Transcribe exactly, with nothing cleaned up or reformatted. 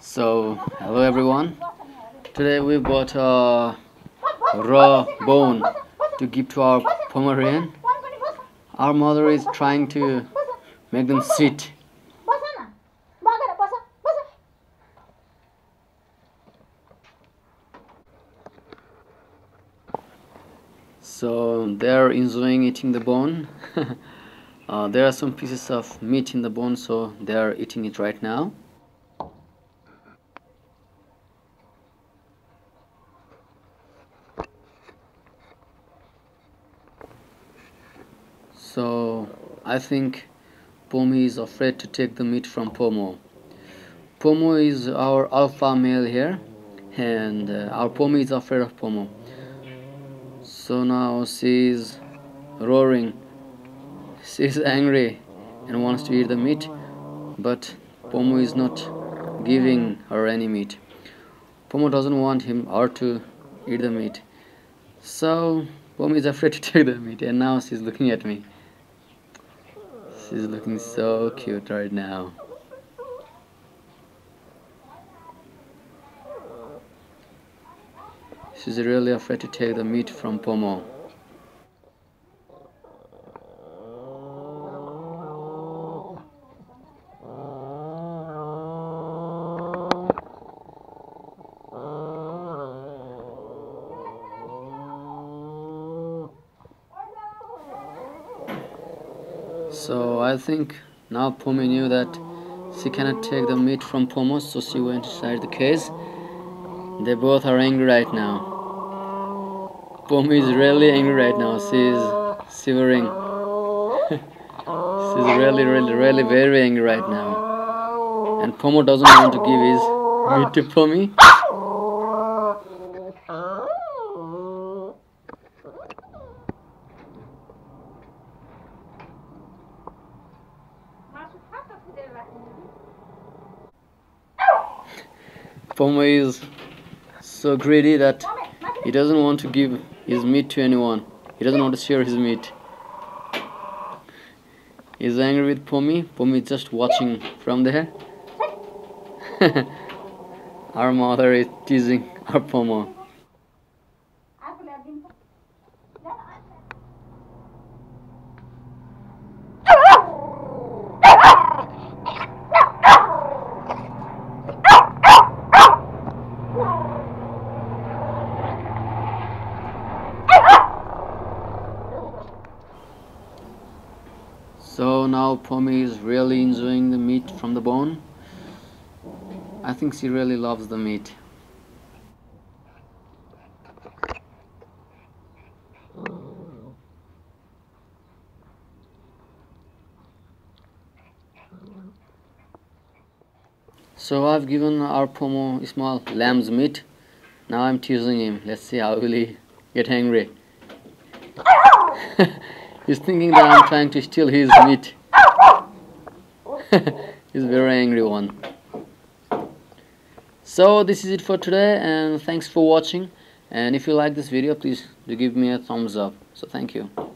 So hello everyone, today we bought a raw bone to give to our Pomeranian. Our mother is trying to make them sit. So they are enjoying eating the bone. Uh, there are some pieces of meat in the bone, so they are eating it right now. So I think Pomi is afraid to take the meat from Pomo. Pomo is our alpha male here, and uh, our Pomi is afraid of Pomo. So now she is roaring. She is angry and wants to eat the meat, but Pomo is not giving her any meat. Pomo doesn't want him or to eat the meat. So Pomo is afraid to take the meat, and now she's looking at me. She's looking so cute right now. She's really afraid to take the meat from Pomo. So I think now Pomi knew that she cannot take the meat from Pomo, so she went inside the cage. They both are angry right now. Pomi is really angry right now. She is shivering. She's really, really, really very angry right now. And Pomo doesn't want to give his meat to Pomi. Pomo is so greedy that he doesn't want to give his meat to anyone. He doesn't want to share his meat. He's angry with Pomi. Pomi is just watching from there. Our mother is teasing our Pomo. So now Pomi is really enjoying the meat from the bone. I think she really loves the meat. So I've given our Pomo small lamb's meat. Now I'm teasing him. Let's see how will he get angry. He's thinking that I'm trying to steal his meat. He's a very angry one. So this is it for today, and thanks for watching. And if you like this video, please do give me a thumbs up. So thank you.